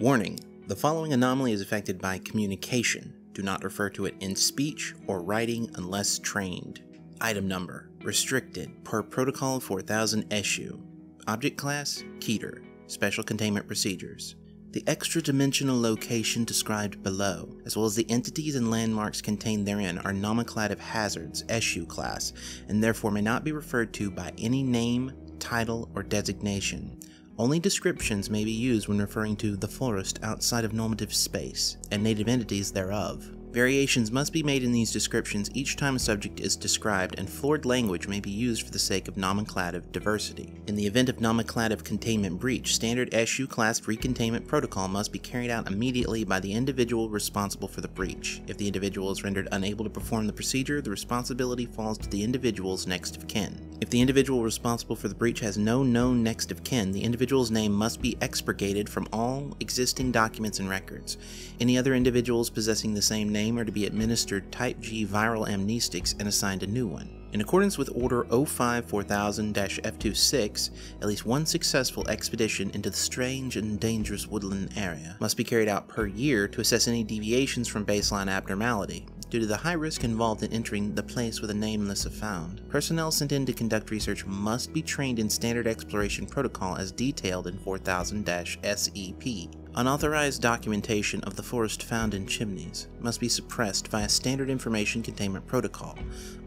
Warning, the following anomaly is affected by communication. Do not refer to it in speech or writing unless trained. Item number, restricted per Protocol 4000SU. Object class, Keter. Special containment procedures. The extra-dimensional location described below, as well as the entities and landmarks contained therein, are nomenclative hazards, SU class, and therefore may not be referred to by any name, title, or designation. Only descriptions may be used when referring to the forest outside of normative space, and native entities thereof. Variations must be made in these descriptions each time a subject is described, and floored language may be used for the sake of nomenclative diversity. In the event of nomenclative containment breach, standard SU class recontainment protocol must be carried out immediately by the individual responsible for the breach. If the individual is rendered unable to perform the procedure, the responsibility falls to the individual's next of kin. If the individual responsible for the breach has no known next of kin, the individual's name must be expurgated from all existing documents and records. Any other individuals possessing the same name are to be administered Type G viral amnestics and assigned a new one. In accordance with Order O5-4000-F26, at least one successful expedition into the strange and dangerous woodland area must be carried out per year to assess any deviations from baseline abnormality, due to the high risk involved in entering the place where the nameless have found. Personnel sent in to conduct research must be trained in standard exploration protocol as detailed in 4000-SEP. Unauthorized documentation of the forest found in chimneys must be suppressed via standard information containment protocol.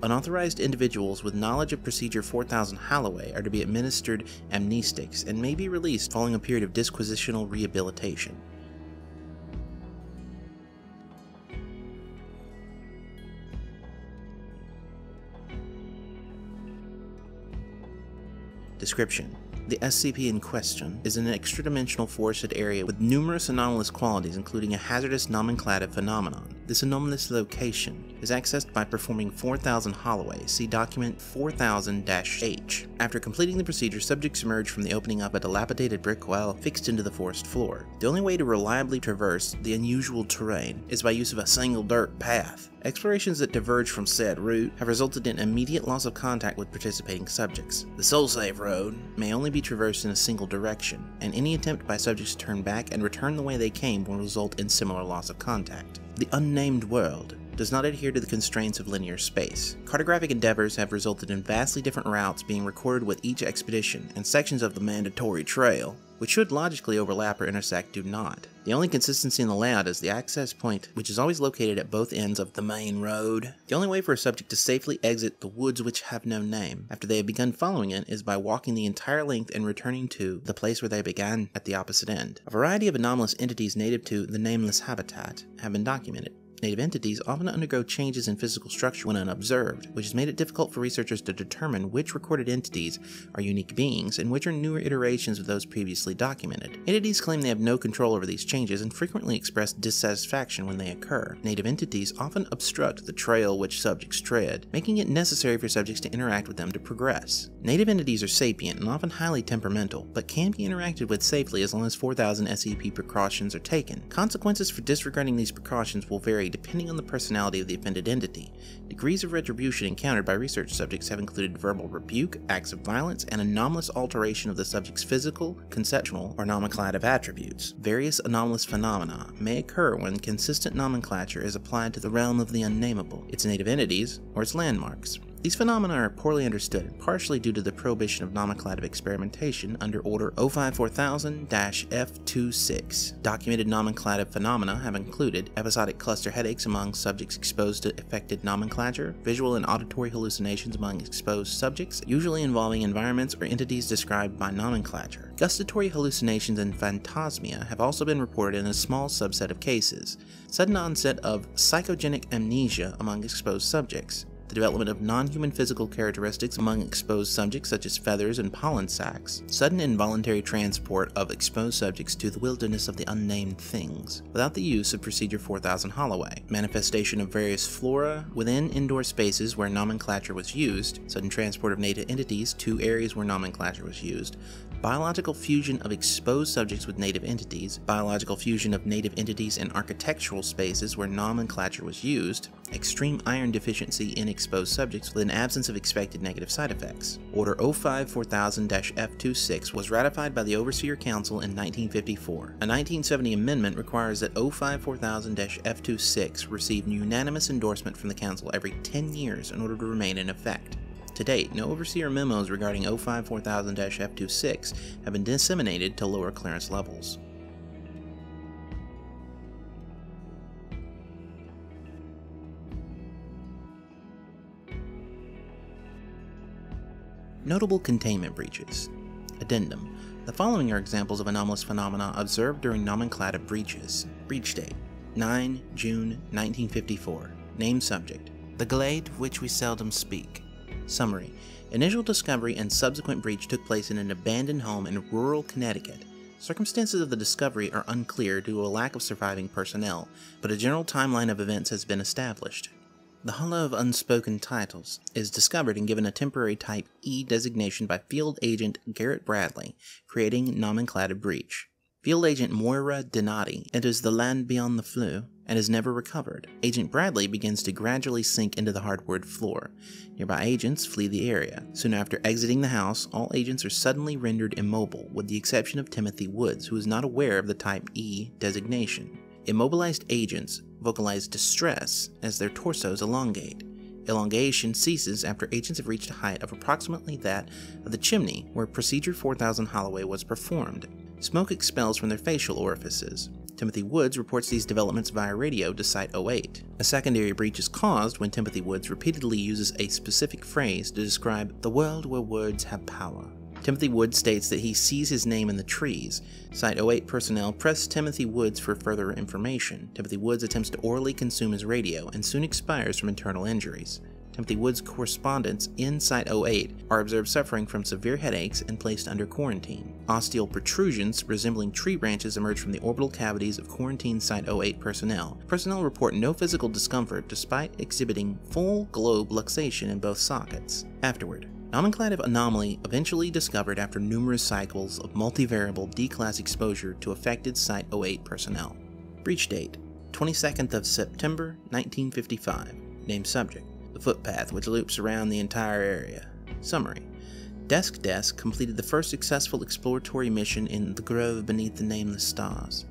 Unauthorized individuals with knowledge of Procedure 4000 Holloway are to be administered amnestics and may be released following a period of disquisitional rehabilitation. Description. The SCP in question is an extra-dimensional forested area with numerous anomalous qualities, including a hazardous nomenclative phenomenon. This anomalous location is accessed by performing 4000 Holloway, see document 4000-H. After completing the procedure, subjects emerge from the opening up a dilapidated brick well fixed into the forest floor. The only way to reliably traverse the unusual terrain is by use of a single dirt path. Explorations that diverge from said route have resulted in immediate loss of contact with participating subjects. The Soul Save Road may only be traversed in a single direction, and any attempt by subjects to turn back and return the way they came will result in similar loss of contact. The Unnamed World does not adhere to the constraints of linear space. Cartographic endeavors have resulted in vastly different routes being recorded with each expedition, and sections of the mandatory trail, which should logically overlap or intersect, do not. The only consistency in the layout is the access point, which is always located at both ends of the main road. The only way for a subject to safely exit the woods which have no name, after they have begun following it, is by walking the entire length and returning to the place where they began at the opposite end. A variety of anomalous entities native to the nameless habitat have been documented. Native entities often undergo changes in physical structure when unobserved, which has made it difficult for researchers to determine which recorded entities are unique beings and which are newer iterations of those previously documented. Entities claim they have no control over these changes and frequently express dissatisfaction when they occur. Native entities often obstruct the trail which subjects tread, making it necessary for subjects to interact with them to progress. Native entities are sapient and often highly temperamental, but can be interacted with safely as long as 4000 SCP precautions are taken. Consequences for disregarding these precautions will vary depending on the personality of the offended entity. Degrees of retribution encountered by research subjects have included verbal rebuke, acts of violence, and anomalous alteration of the subject's physical, conceptual, or nomenclative attributes. Various anomalous phenomena may occur when consistent nomenclature is applied to the realm of the unnameable, its native entities, or its landmarks. These phenomena are poorly understood, partially due to the prohibition of nomenclative experimentation under Order 05-4000-F26. Documented nomenclative phenomena have included episodic cluster headaches among subjects exposed to affected nomenclature, visual and auditory hallucinations among exposed subjects, usually involving environments or entities described by nomenclature. Gustatory hallucinations and phantasmia have also been reported in a small subset of cases. Sudden onset of psychogenic amnesia among exposed subjects. The development of non-human physical characteristics among exposed subjects such as feathers and pollen sacs, sudden involuntary transport of exposed subjects to the wilderness of the unnamed things, without the use of Procedure 4000 Holloway, manifestation of various flora within indoor spaces where nomenclature was used, sudden transport of native entities to areas where nomenclature was used, biological fusion of exposed subjects with native entities, biological fusion of native entities in architectural spaces where nomenclature was used, extreme iron deficiency in exposed subjects with an absence of expected negative side effects. Order O5-4000-F26 was ratified by the Overseer Council in 1954. A 1970 amendment requires that O5-4000-F26 receive unanimous endorsement from the Council every 10 years in order to remain in effect. To date, no Overseer memos regarding O5-4000-F26 have been disseminated to lower clearance levels. Notable containment breaches. Addendum. The following are examples of anomalous phenomena observed during nomenclative breaches. Breach date: 9 June 1954. Name subject: the glade of which we seldom speak. Summary: initial discovery and subsequent breach took place in an abandoned home in rural Connecticut. Circumstances of the discovery are unclear due to a lack of surviving personnel, but a general timeline of events has been established. The Hollow of Unspoken Titles is discovered and given a temporary Type E designation by Field Agent Garrett Bradley, creating nomenclative breach. Field Agent Moira Denati enters the land beyond the flue and is never recovered. Agent Bradley begins to gradually sink into the hardwood floor. Nearby agents flee the area. Soon after exiting the house, all agents are suddenly rendered immobile, with the exception of Timothy Woods, who is not aware of the Type E designation. Immobilized agents vocalize distress as their torsos elongate. Elongation ceases after agents have reached a height of approximately that of the chimney where Procedure 4000 Holloway was performed. Smoke expels from their facial orifices. Timothy Woods reports these developments via radio to Site-08. A secondary breach is caused when Timothy Woods repeatedly uses a specific phrase to describe the world where words have power. Timothy Woods states that he sees his name in the trees. Site-08 personnel press Timothy Woods for further information. Timothy Woods attempts to orally consume his radio and soon expires from internal injuries. Timothy Woods' correspondents in Site-08 are observed suffering from severe headaches and placed under quarantine. Ostial protrusions resembling tree branches emerge from the orbital cavities of quarantined Site-08 personnel. Personnel report no physical discomfort despite exhibiting full globe luxation in both sockets. Afterward. Nomenclative anomaly eventually discovered after numerous cycles of multivariable D-class exposure to affected Site-08 personnel. Breach date: 22nd of September 1955. Name subject: the footpath which loops around the entire area. Summary: Desk Desk completed the first successful exploratory mission in the grove beneath the nameless stars,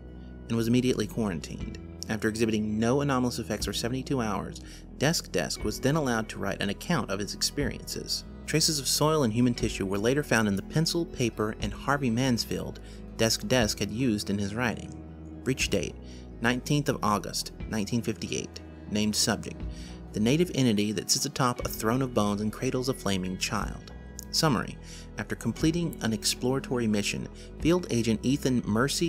and was immediately quarantined. After exhibiting no anomalous effects for 72 hours, Desk Desk was then allowed to write an account of his experiences. Traces of soil and human tissue were later found in the pencil, paper, and Harvey Mansfield Desk Desk had used in his writing. Breach date: 19th of August, 1958. Named subject: the native entity that sits atop a throne of bones and cradles a flaming child. Summary: after completing an exploratory mission, Field Agent Ethan Mercy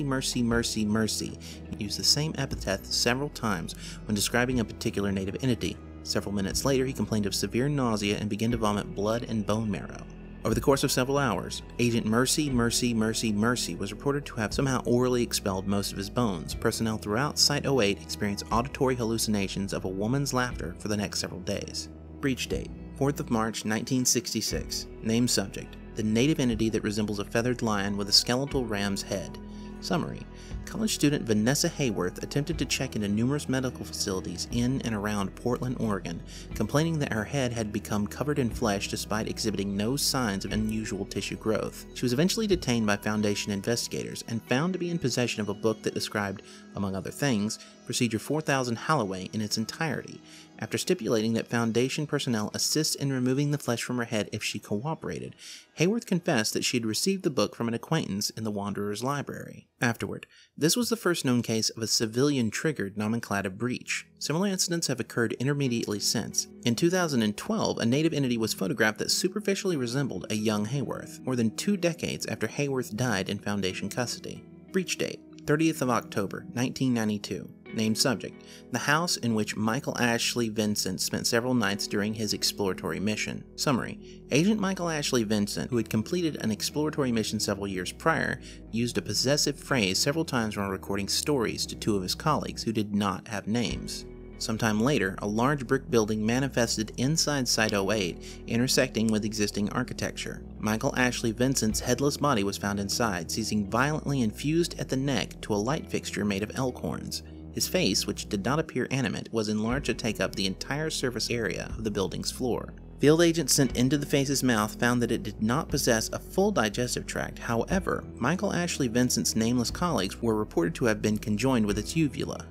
used the same epithet several times when describing a particular native entity. Several minutes later, he complained of severe nausea and began to vomit blood and bone marrow. Over the course of several hours, Agent Mercy was reported to have somehow orally expelled most of his bones. Personnel throughout Site-08 experienced auditory hallucinations of a woman's laughter for the next several days. Breach date: 4th of March 1966. Name subject: the native entity that resembles a feathered lion with a skeletal ram's head. Summary: college student Vanessa Hayworth attempted to check into numerous medical facilities in and around Portland, Oregon, complaining that her head had become covered in flesh despite exhibiting no signs of unusual tissue growth. She was eventually detained by Foundation investigators and found to be in possession of a book that described, among other things, Procedure 4000 Holloway in its entirety, after stipulating that Foundation personnel assist in removing the flesh from her head if she cooperated. Hayworth confessed that she had received the book from an acquaintance in the Wanderer's Library. Afterward, this was the first known case of a civilian-triggered nomenclative breach. Similar incidents have occurred intermediately since. In 2012, a native entity was photographed that superficially resembled a young Hayworth, more than 2 decades after Hayworth died in Foundation custody. Breach date: 30th of October, 1992. Named subject: the house in which Michael Ashley Vincent spent several nights during his exploratory mission. Summary: Agent Michael Ashley Vincent, who had completed an exploratory mission several years prior, used a possessive phrase several times while recording stories to 2 of his colleagues who did not have names. Sometime later, a large brick building manifested inside Site-08, intersecting with existing architecture. Michael Ashley Vincent's headless body was found inside, seizing violently and fused at the neck to a light fixture made of elk horns. His face, which did not appear animate, was enlarged to take up the entire surface area of the building's floor. Field agents sent into the face's mouth found that it did not possess a full digestive tract. However, Michael Ashley Vincent's nameless colleagues were reported to have been conjoined with its uvula.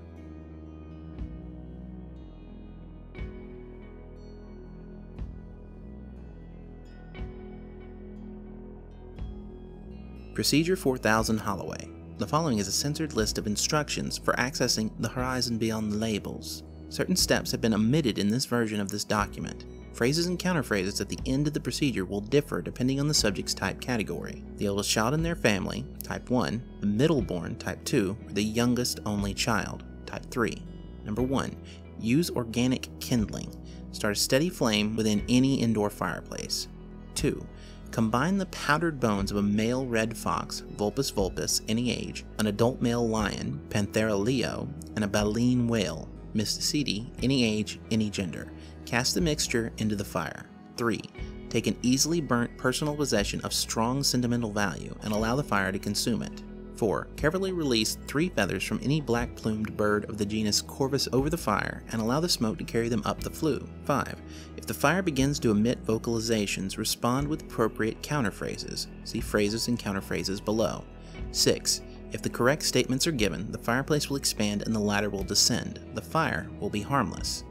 Procedure 4000 Holloway. The following is a censored list of instructions for accessing the horizon beyond the labels. Certain steps have been omitted in this version of this document. Phrases and counterphrases at the end of the procedure will differ depending on the subject's type category. The oldest child in their family, type 1, the middle-born, type 2, or the youngest only child, type 3. Number 1. Use organic kindling. Start a steady flame within any indoor fireplace. 2. Combine the powdered bones of a male red fox, Vulpes vulpes, any age, an adult male lion, Panthera leo, and a baleen whale, Mysticeti, any age, any gender. Cast the mixture into the fire. 3. Take an easily burnt personal possession of strong sentimental value and allow the fire to consume it. 4. Carefully release 3 feathers from any black-plumed bird of the genus Corvus over the fire and allow the smoke to carry them up the flue. 5. If the fire begins to emit vocalizations, respond with appropriate counterphrases. See phrases and counterphrases below. 6. If the correct statements are given, the fireplace will expand and the ladder will descend. The fire will be harmless.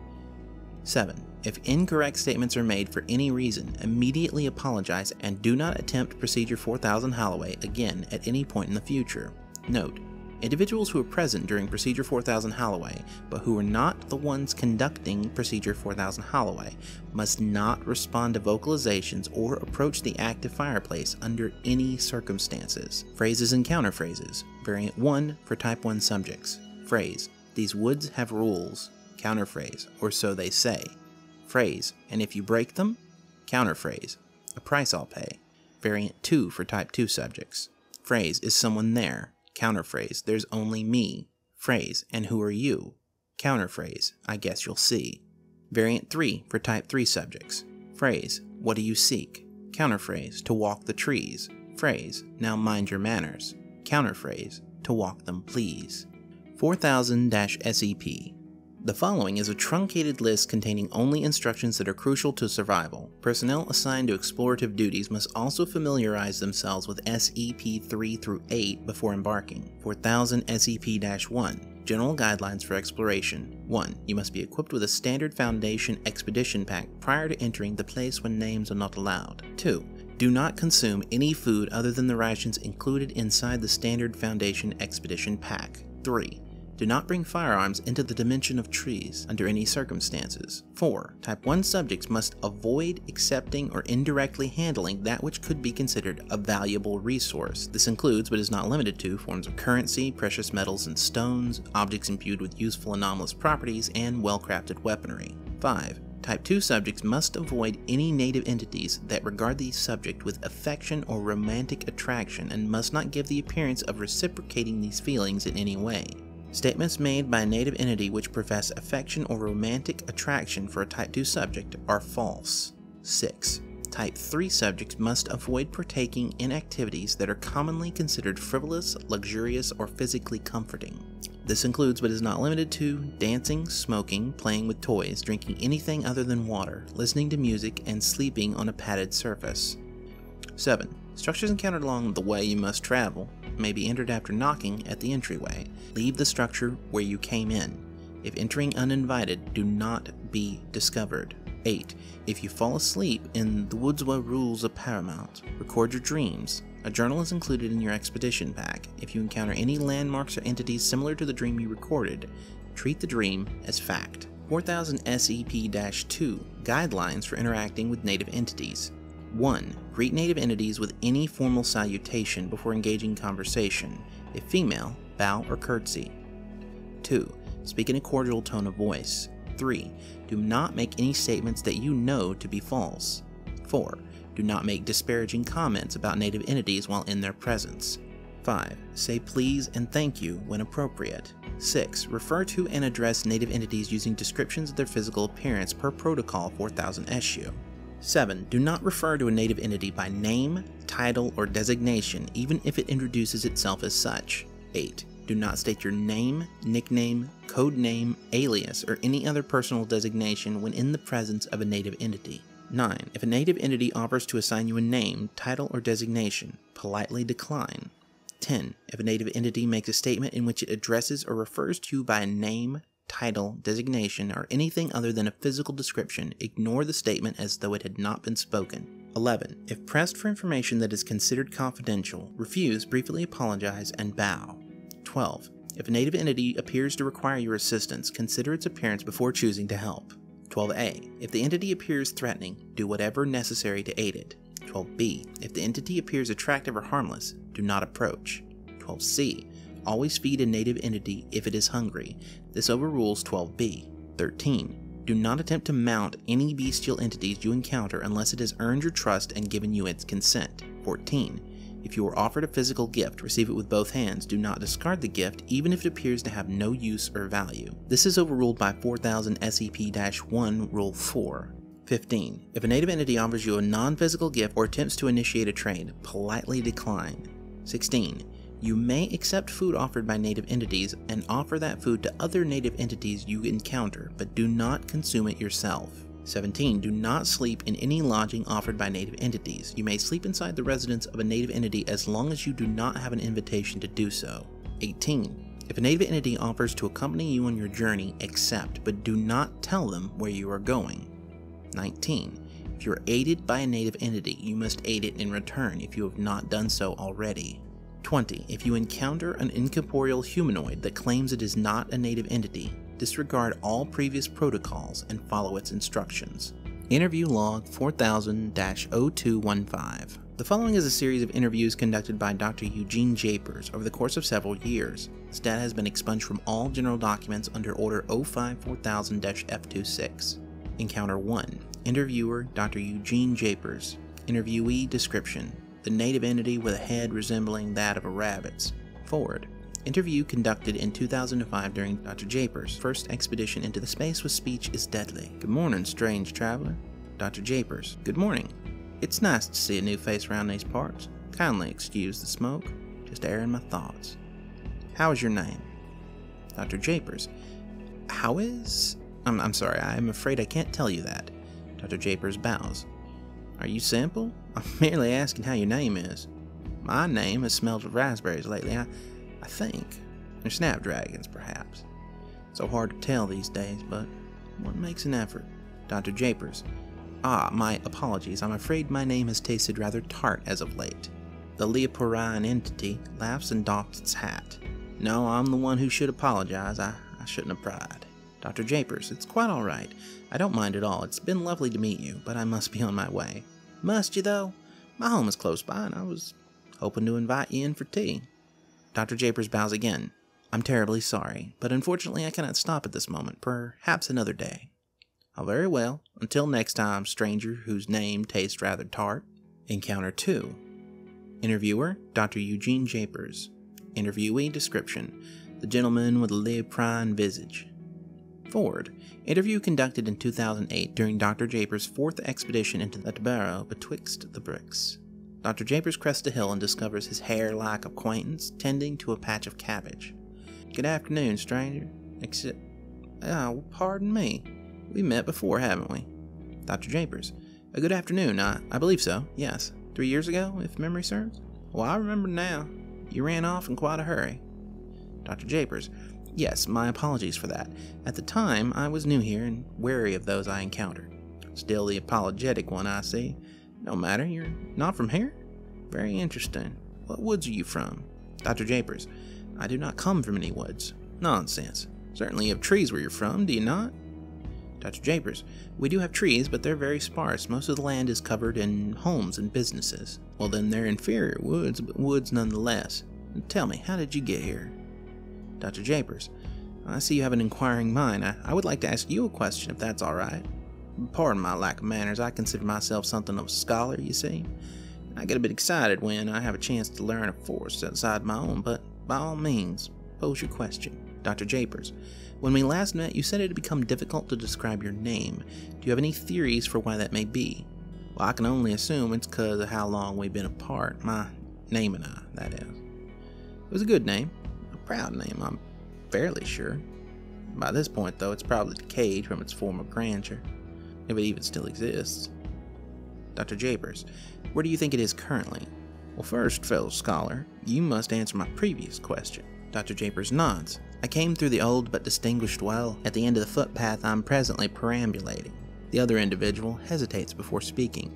7. If incorrect statements are made for any reason, immediately apologize and do not attempt Procedure 4000 Holloway again at any point in the future. Note: individuals who are present during Procedure 4000 Holloway, but who are not the ones conducting Procedure 4000 Holloway, must not respond to vocalizations or approach the active fireplace under any circumstances. Phrases and counterphrases. Variant 1 for Type 1 subjects. Phrase: these woods have rules. Counterphrase: or so they say. Phrase: and if you break them? Counterphrase: a price I'll pay. Variant 2 for Type 2 subjects. Phrase: is someone there? Counterphrase: there's only me. Phrase: and who are you? Counterphrase: I guess you'll see. Variant 3 for Type 3 subjects. Phrase: what do you seek? Counterphrase: to walk the trees. Phrase: now mind your manners. Counterphrase: to walk them please. 4000-SEP. The following is a truncated list containing only instructions that are crucial to survival. Personnel assigned to explorative duties must also familiarize themselves with SCP-3 through 8 before embarking. 4000 SCP-1. General guidelines for exploration. 1. You must be equipped with a standard Foundation expedition pack prior to entering the place when names are not allowed. 2. Do not consume any food other than the rations included inside the standard Foundation expedition pack. 3. Do not bring firearms into the dimension of trees under any circumstances. 4. Type 1 subjects must avoid accepting or indirectly handling that which could be considered a valuable resource. This includes, but is not limited to, forms of currency, precious metals and stones, objects imbued with useful anomalous properties, and well-crafted weaponry. 5. Type 2 subjects must avoid any native entities that regard the subject with affection or romantic attraction and must not give the appearance of reciprocating these feelings in any way. Statements made by a native entity which profess affection or romantic attraction for a Type 2 subject are false. 6. Type 3 subjects must avoid partaking in activities that are commonly considered frivolous, luxurious, or physically comforting. This includes, but is not limited to, dancing, smoking, playing with toys, drinking anything other than water, listening to music, and sleeping on a padded surface. 7. Structures encountered along the way you must travel may be entered after knocking at the entryway. Leave the structure where you came in. If entering uninvited, do not be discovered. 8. If you fall asleep in the woods where rules are paramount, record your dreams. A journal is included in your expedition pack. If you encounter any landmarks or entities similar to the dream you recorded, treat the dream as fact. 4000 SEP-2 Guidelines for interacting with native entities. 1. Greet native entities with any formal salutation before engaging conversation. If female, bow or curtsy. 2. Speak in a cordial tone of voice. 3. Do not make any statements that you know to be false. 4. Do not make disparaging comments about native entities while in their presence. 5. Say please and thank you when appropriate. 6. Refer to and address native entities using descriptions of their physical appearance per Protocol 4000SU. 7. Do not refer to a native entity by name, title, or designation, even if it introduces itself as such. 8. Do not state your name, nickname, code name, alias, or any other personal designation when in the presence of a native entity. 9. If a native entity offers to assign you a name, title, or designation, politely decline. 10. If a native entity makes a statement in which it addresses or refers to you by a name, title, designation, or anything other than a physical description, ignore the statement as though it had not been spoken. 11. If pressed for information that is considered confidential, refuse, briefly apologize, and bow. 12. If a native entity appears to require your assistance, consider its appearance before choosing to help. 12a. If the entity appears threatening, do whatever necessary to aid it. 12b. If the entity appears attractive or harmless, do not approach. 12c. Always feed a native entity if it is hungry. This overrules 12b. 13. Do not attempt to mount any bestial entities you encounter unless it has earned your trust and given you its consent. 14. If you are offered a physical gift, receive it with both hands. Do not discard the gift, even if it appears to have no use or value. This is overruled by 4000 SCP-1 Rule 4. 15. If a native entity offers you a non-physical gift or attempts to initiate a trade, politely decline. 16. You may accept food offered by native entities and offer that food to other native entities you encounter, but do not consume it yourself. 17. Do not sleep in any lodging offered by native entities. You may sleep inside the residence of a native entity as long as you do not have an invitation to do so. 18. If a native entity offers to accompany you on your journey, accept, but do not tell them where you are going. 19. If you are aided by a native entity, you must aid it in return if you have not done so already. 20. If you encounter an incorporeal humanoid that claims it is not a native entity, disregard all previous protocols and follow its instructions. Interview Log 4000-0215. The following is a series of interviews conducted by Dr. Eugene Japers over the course of several years. This data has been expunged from all general documents under Order O5-4000-F26. Encounter 1. Interviewer Dr. Eugene Japers. Interviewee description: the native entity with a head resembling that of a rabbit's. Forward. Interview conducted in 2005 during Dr. Japers' first expedition into the space with speech is deadly. Good morning, strange traveler. Dr. Japers: good morning. It's nice to see a new face around these parts. Kindly excuse the smoke. Just airing my thoughts. How is your name? Dr. Japers: how is... I'm sorry, I'm afraid I can't tell you that. Dr. Japers bows. Are you simple? I'm merely asking how your name is. My name has smelled of raspberries lately, I think. Or snapdragons, perhaps. So hard to tell these days, but one makes an effort. Dr. Japers: ah, my apologies. I'm afraid my name has tasted rather tart as of late. The Leoporian entity laughs and doffs its hat. No, I'm the one who should apologize. I shouldn't have pried. Dr. Japers: it's quite all right. I don't mind at all. It's been lovely to meet you, but I must be on my way. Must you, though? My home is close by, and I was hoping to invite you in for tea. Dr. Japers bows again. I'm terribly sorry, but unfortunately I cannot stop at this moment. Perhaps another day. Oh, very well. Until next time, stranger whose name tastes rather tart. Encounter 2. Interviewer Dr. Eugene Japers. Interviewee description: the gentleman with a leoprine visage. Forward. Interview conducted in 2008 during Dr. Japers' fourth expedition into the barrow betwixt the bricks. Dr. Japers crests a hill and discovers his hair-like acquaintance tending to a patch of cabbage. Good afternoon, stranger. Except... oh, pardon me. We met before, haven't we? Dr. Japers: a good afternoon, I believe so, yes. 3 years ago, if memory serves? Well, I remember now. You ran off in quite a hurry. Dr. Japers: yes, my apologies for that. At the time, I was new here and wary of those I encountered. Still the apologetic one, I see. No matter, you're not from here? Very interesting. What woods are you from? Dr. Japers: I do not come from any woods. Nonsense. Certainly you have trees where you're from, do you not? Dr. Japers: we do have trees, but they're very sparse. Most of the land is covered in homes and businesses. Well then, they're inferior woods, but woods nonetheless. Tell me, how did you get here? Dr. Japers: I see you have an inquiring mind. I would like to ask you a question, if that's all right. Pardon my lack of manners. I consider myself something of a scholar, you see. I get a bit excited when I have a chance to learn a force outside my own, but by all means, pose your question. Dr. Japers: when we last met, you said it had become difficult to describe your name. Do you have any theories for why that may be? Well, I can only assume it's because of how long we've been apart, my name and I, that is. It was a good name, a proud name, I'm fairly sure. By this point, though, it's probably decayed from its former grandeur, if it even still exists. Dr. Japers, where do you think it is currently? Well, first, fellow scholar, you must answer my previous question. Dr. Japers nods. I came through the old but distinguished well at the end of the footpath I'm presently perambulating. The other individual hesitates before speaking.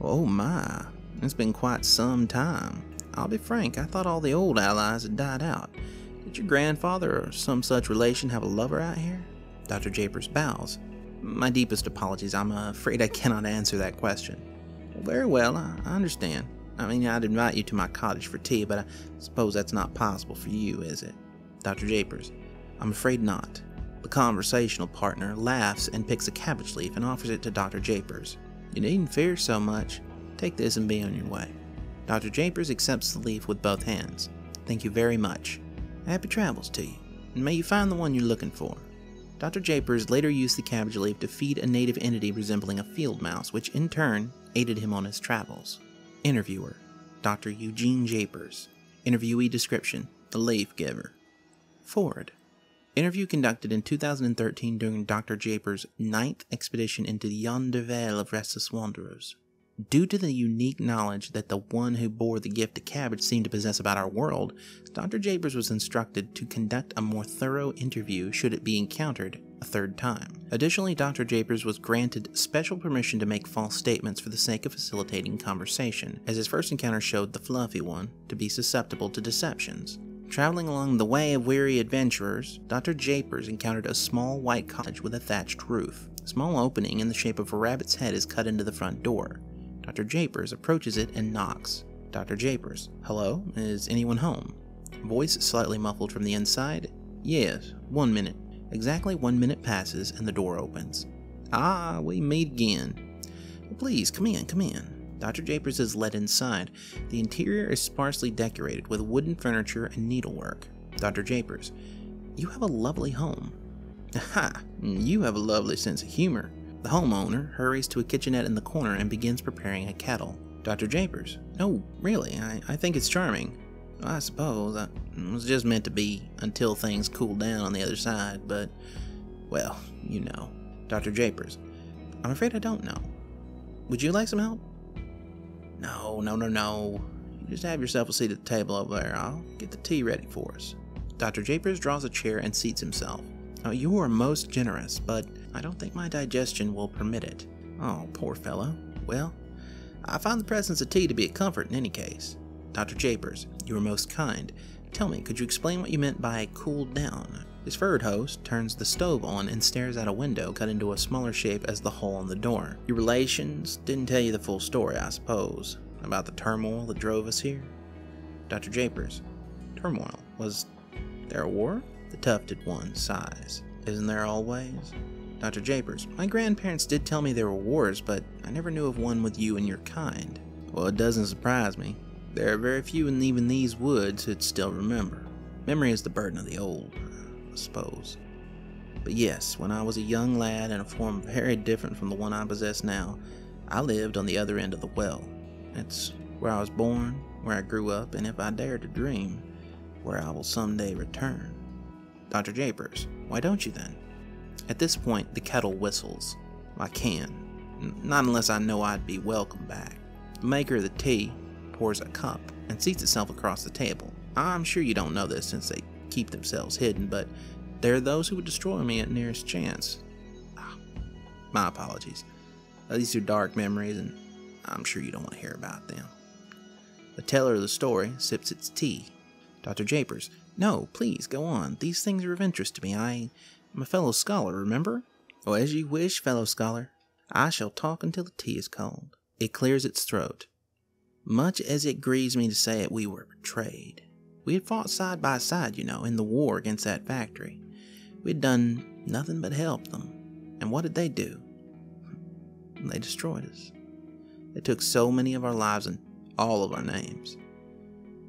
Oh my, it's been quite some time. I'll be frank, I thought all the old allies had died out. Did your grandfather or some such relation have a lover out here? Dr. Japers bows. My deepest apologies, I'm afraid I cannot answer that question. Very well, I understand. I mean, I'd invite you to my cottage for tea, but I suppose that's not possible for you, is it? Dr. Japers, I'm afraid not. The conversational partner laughs and picks a cabbage leaf and offers it to Dr. Japers. You needn't fear so much. Take this and be on your way. Dr. Japers accepts the leaf with both hands. Thank you very much. Happy travels to you, and may you find the one you're looking for. Dr. Japers later used the cabbage leaf to feed a native entity resembling a field mouse, which in turn aided him on his travels. Interviewer, Dr. Eugene Japers. Interviewee description, the leaf giver. Forward. Interview conducted in 2013 during Dr. Japers' 9th expedition into the Yonder Vale of Restless Wanderers. Due to the unique knowledge that the one who bore the gift of cabbage seemed to possess about our world, Dr. Japers was instructed to conduct a more thorough interview should it be encountered a third time. Additionally, Dr. Japers was granted special permission to make false statements for the sake of facilitating conversation, as his first encounter showed the fluffy one to be susceptible to deceptions. Traveling along the way of weary adventurers, Dr. Japers encountered a small white cottage with a thatched roof. A small opening in the shape of a rabbit's head is cut into the front door. Dr. Japers approaches it and knocks. Dr. Japers, hello, is anyone home? Voice slightly muffled from the inside. Yes, 1 minute. Exactly 1 minute passes and the door opens. Ah, we meet again. Please, come in, come in. Dr. Japers is led inside. The interior is sparsely decorated with wooden furniture and needlework. Dr. Japers, you have a lovely home. Aha, you have a lovely sense of humor. The homeowner hurries to a kitchenette in the corner and begins preparing a kettle. Dr. Japers, no, really, I think it's charming. I suppose it was just meant to be until things cool down on the other side, but, well, you know. Dr. Japers, I'm afraid I don't know. Would you like some help? No, no, no, no. You just have yourself a seat at the table over there. I'll get the tea ready for us. Dr. Japers draws a chair and seats himself. Oh, you are most generous, but I don't think my digestion will permit it. Oh, poor fellow. Well, I find the presence of tea to be a comfort in any case. Dr. Japers, you are most kind. Tell me, could you explain what you meant by cooled down? His furred host turns the stove on and stares out a window cut into a smaller shape as the hole in the door. Your relations didn't tell you the full story, I suppose, about the turmoil that drove us here? Dr. Japers, turmoil? Was there a war? The tufted one sighs. Isn't there always? Dr. Japers, my grandparents did tell me there were wars, but I never knew of one with you and your kind. Well, it doesn't surprise me. There are very few in even these woods who'd still remember. Memory is the burden of the old, I suppose. But yes, when I was a young lad in a form very different from the one I possess now, I lived on the other end of the well. That's where I was born, where I grew up, and if I dare to dream, where I will someday return. Dr. Japers, why don't you then? At this point, the kettle whistles. I can. Not unless I know I'd be welcome back. The maker of the tea pours a cup and seats itself across the table. I'm sure you don't know this since they keep themselves hidden, but there are those who would destroy me at nearest chance. Ah, my apologies. These are dark memories, and I'm sure you don't want to hear about them. The teller of the story sips its tea. Dr. Japers, no, please, go on. These things are of interest to me. I am a fellow scholar, remember? Oh, as you wish, fellow scholar. I shall talk until the tea is cold. It clears its throat. Much as it grieves me to say it, we were betrayed. We had fought side by side, you know, in the war against that factory. We had done nothing but help them. And what did they do? They destroyed us. They took so many of our lives and all of our names.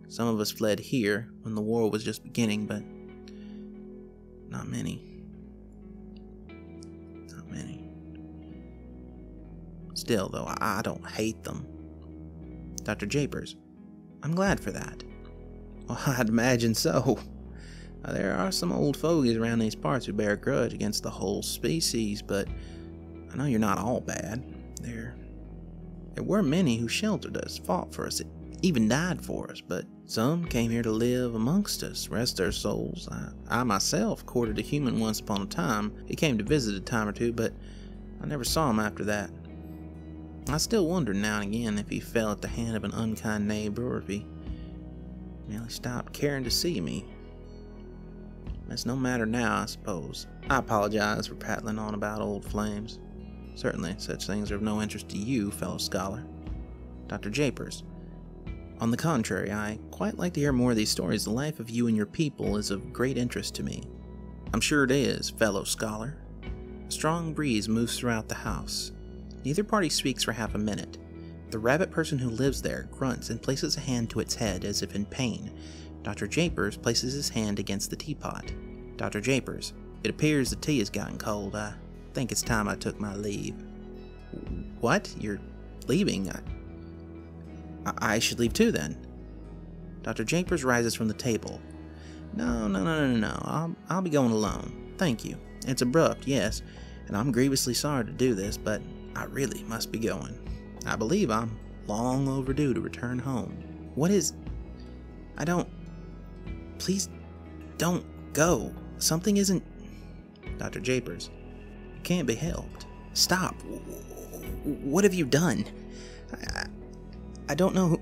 Some of us fled here when the war was just beginning, but not many. Not many. Still, though, I don't hate them. Dr. Japers: I'm glad for that. Well, I'd imagine so. There are some old fogies around these parts who bear a grudge against the whole species, but I know you're not all bad. There were many who sheltered us, fought for us, even died for us, but some came here to live amongst us, rest their souls. I myself courted a human once upon a time. He came to visit a time or two, but I never saw him after that. I still wonder now and again if he fell at the hand of an unkind neighbor, or if he merely stopped caring to see me. That's no matter now, I suppose. I apologize for prattling on about old flames. Certainly, such things are of no interest to you, fellow scholar. Dr. Japers: on the contrary, I quite like to hear more of these stories. The life of you and your people is of great interest to me. I'm sure it is, fellow scholar. A strong breeze moves throughout the house. Neither party speaks for half a minute. The rabbit person who lives there grunts and places a hand to its head as if in pain. Dr. Japers places his hand against the teapot. Dr. Japers: it appears the tea has gotten cold. I think it's time I took my leave. What? You're leaving? I should leave too, then. Dr. Japers rises from the table. No. I'll be going alone. Thank you. It's abrupt, yes, and I'm grievously sorry to do this, but I really must be going. I believe I'm long overdue to return home. What is... I don't... Please don't go. Something isn't... Dr. Japers: it can't be helped. Stop. What have you done? I don't know who...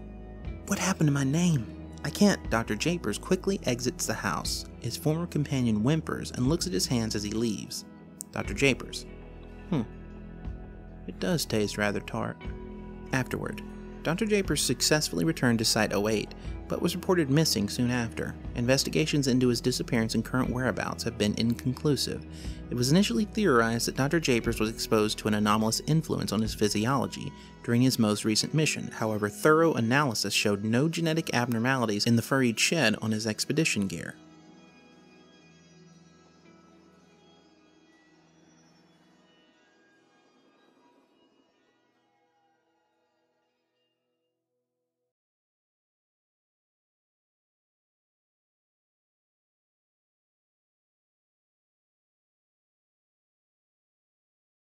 What happened to my name? I can't... Dr. Japers quickly exits the house. His former companion whimpers and looks at his hands as he leaves. Dr. Japers: it does taste rather tart. Afterward, Dr. Japers successfully returned to Site-08, but was reported missing soon after. Investigations into his disappearance and current whereabouts have been inconclusive. It was initially theorized that Dr. Japers was exposed to an anomalous influence on his physiology during his most recent mission. However, thorough analysis showed no genetic abnormalities in the furried shed on his expedition gear.